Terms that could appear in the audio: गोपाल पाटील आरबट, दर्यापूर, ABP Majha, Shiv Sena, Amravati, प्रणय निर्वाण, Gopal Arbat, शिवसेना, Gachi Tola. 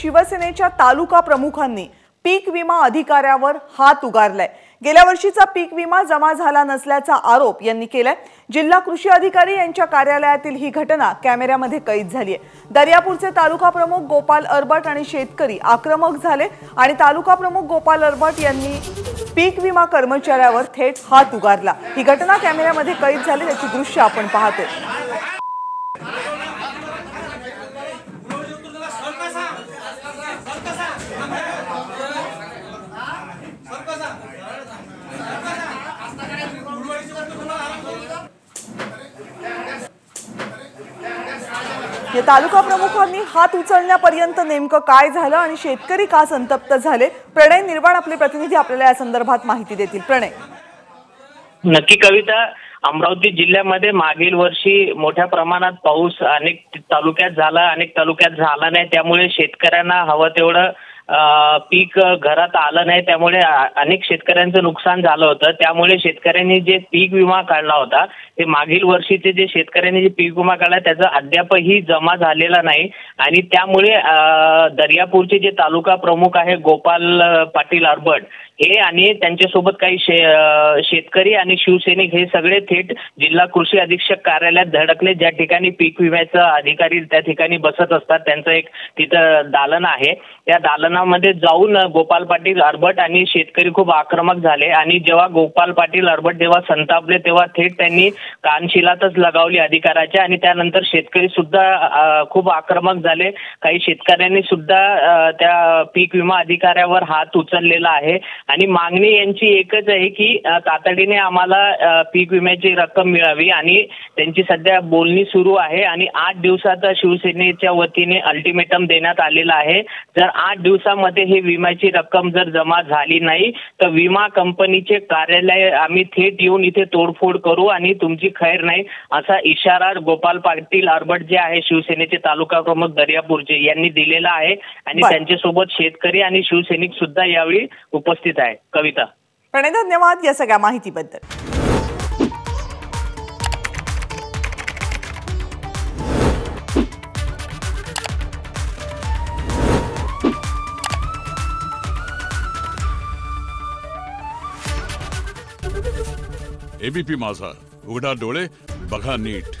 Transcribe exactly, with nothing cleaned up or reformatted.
शिवसेनेच्या तालुका प्रमुखांनी पीक विमा अधिकाऱ्यावर हात उगारलाय। गेल्या वर्षीचा पीक विमा जमा झाला नसल्याचा आरोप यांनी केलाय। जिल्हा कृषी अधिकारी यांच्या कार्यालयातील ही घटना कॅमेऱ्यामध्ये कैद झाली आहे। दर्यापूरचे तालुका प्रमुख गोपाल अरबट आणि शेतकरी आक्रमक झाले आणि तालुका प्रमुख गोपाल अरबट यांनी पीक विमा कर्मचाऱ्यावर थेट हात उगारला। ही घटना कॅमेऱ्यामध्ये कैद झाली, त्याची दृश्य आपण पाहतोय। या तालुका प्रमुखांनी हात उचलण्यापर्यंत नेमकं काय झालं आणि शेतकरी का संतप्त झाले, प्रणय निर्वाण आपले प्रतिनिधी आपल्याला या संदर्भात माहिती देतील। प्रणय, नक्की कविता, अमरावती जिल्ह्यामध्ये मागील वर्षी मोठ्या प्रमाणात पाऊस अनेक तालुक्यात झाला, अनेक तालुक्यात झाला नाही, त्यामुळे शेतकऱ्यांना हवं तेवढं पीक घरात आलं नाही, त्यामुळे अनेक शेतकऱ्यांचं नुकसान झालं होतं। त्यामुळे शेतकऱ्यांनी जे पीक विमा काढला होता, ते मागील वर्षीचे जे शेतकऱ्यांनी जे पीक विमा काढला त्याचा अद्यापही जमा झालेला नाही आणि त्यामुळे दर्यापूरचे जे तालुका प्रमुख आहे गोपाल पाटील आरबट हे आणि त्यांच्यासोबत काही शेतकरी आणि शिवसैनिक हे सगळे थेट जिल्हा कृषी अधीक्षक कार्यालयात धडकले, ज्या ठिकाणी पीक विम्याचा अधिकारी त्या ठिकाणी बसत असतात। त्यांचं एक तिथं दालन आहे, त्या दालनामध्ये जाऊन गोपाल पाटील आरबट आणि शेतकरी खूप आक्रमक झाले आणि जेव्हा गोपाल पाटील आरबट जेव्हा संतापले तेव्हा थेट त्यांनी कानशिलातच लगावली अधिकाराच्या आणि त्यानंतर शेतकरी सुद्धा खूप आक्रमक झाले। काही शेतकऱ्यांनी सुद्धा त्या पीक विमा अधिकाऱ्यावर हात उचललेला आहे आणि मागणी यांची एकच आहे की तातडीने आम्हाला पीक विम्याची रक्कम मिळावी आणि त्यांची सध्या बोलणी सुरू आहे आणि आठ दिवसात शिवसेनेच्या वतीने अल्टिमेटम देण्यात आलेला आहे। जर आठ दिवसामध्ये हे विम्याची रक्कम जर जमा झाली नाही तर विमा कंपनीचे कार्यालय आम्ही थेट येऊन इथे तोडफोड करू आणि तुमची खैर नाही, असा इशारा गोपाल पाटील आरबट जे आहे शिवसेनेचे तालुका प्रमुख दर्यापूरचे यांनी दिलेला आहे आणि त्यांच्यासोबत शेतकरी आणि शिवसैनिक सुद्धा यावेळी उपस्थित आहे। कविता, प्रणय, धन्यवाद या सगळ्या माहितीबद्दल। एबीपी माझा, उघडा डोळे, बघा नीट।